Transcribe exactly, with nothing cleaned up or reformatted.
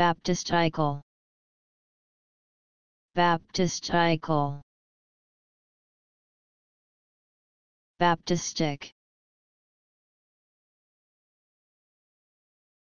Baptistical. Baptistical. Baptistic.